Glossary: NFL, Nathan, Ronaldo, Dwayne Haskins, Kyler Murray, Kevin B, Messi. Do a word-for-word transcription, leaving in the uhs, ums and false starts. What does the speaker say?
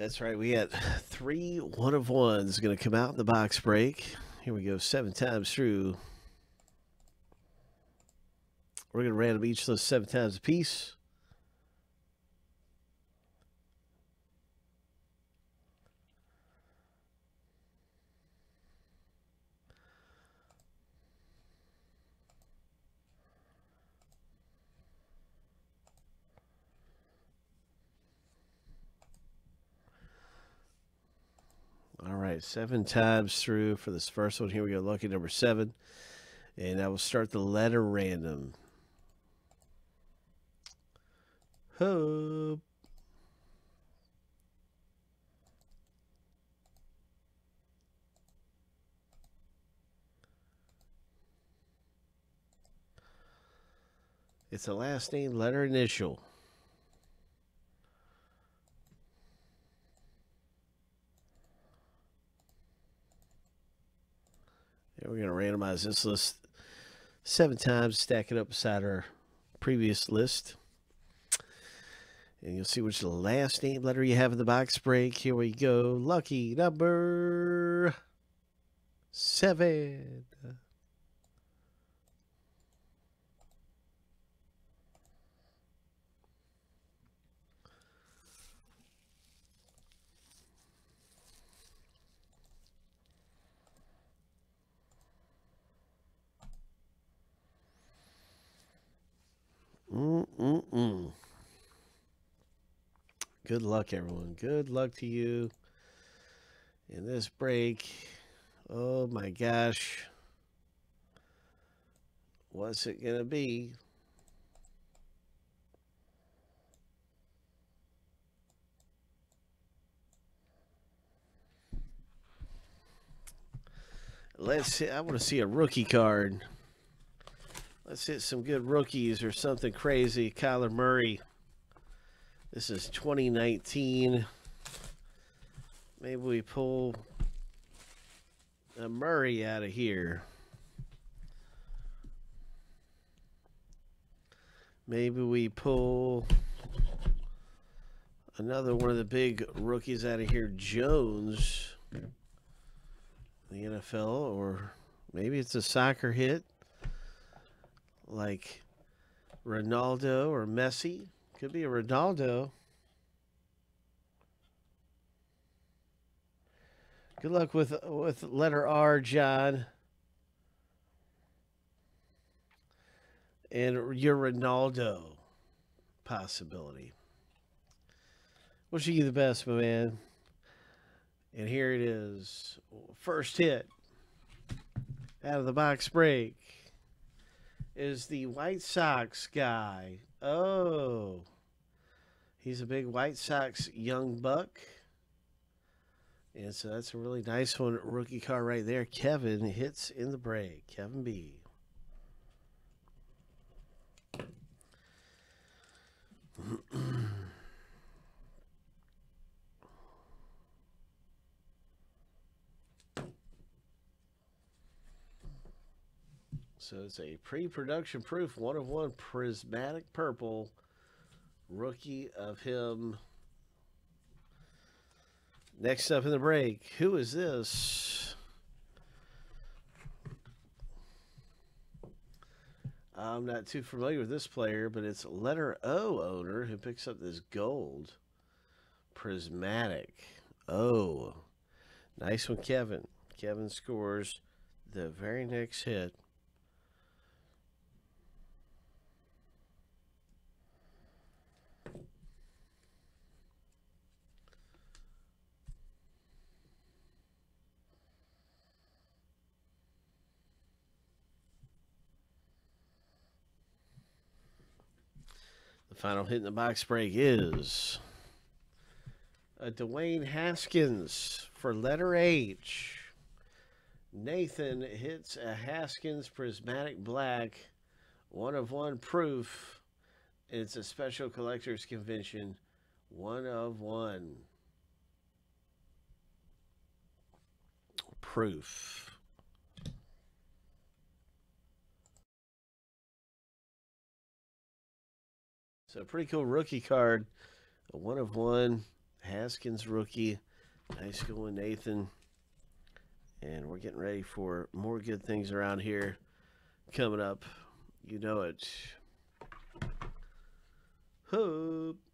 That's right. We had three one of ones going to come out in the box break. Here we go. Seven times through. We're going to random each of those seven times a piece. All right, seven times through for this first one. Here we go, lucky number seven. And I will start the letter random. Hope. It's a last name, letter, initial. We're going to randomize this list seven times, stack it up beside our previous list. And you'll see which last name letter you have in the box break. Here we go. Lucky number seven. Mm-mm-mm. Good luck, everyone. Good luck to you in this break. Oh my gosh. What's it gonna be? Let's see. I want to see a rookie card. Let's hit some good rookies or something crazy. Kyler Murray. This is twenty nineteen. Maybe we pull a Murray out of here. Maybe we pull another one of the big rookies out of here. Jones. The N F L. Or maybe it's a soccer hit. Like Ronaldo or Messi. Could be a Ronaldo. Good luck with with letter R, John. And your Ronaldo possibility. Wishing you the best, my man. And here it is. First hit out of the box break. Is the White Sox guy. Oh, he's a big White Sox young buck. And so that's a really nice one. Rookie card right there. Kevin hits in the break. Kevin B. So it's a pre-production proof, one of one prismatic purple rookie of him. Next up in the break, who is this? I'm not too familiar with this player, but it's letter O owner who picks up this gold prismatic. Oh, nice one, Kevin. Kevin scores the very next hit. Final hit in the box break is a Dwayne Haskins for letter H. Nathan hits a Haskins prismatic black, one of one proof. It's a special collector's convention, one of one proof. So pretty cool rookie card, a one of one Haskins rookie. Nice going, Nathan. And we're getting ready for more good things around here coming up. You know it. Hope.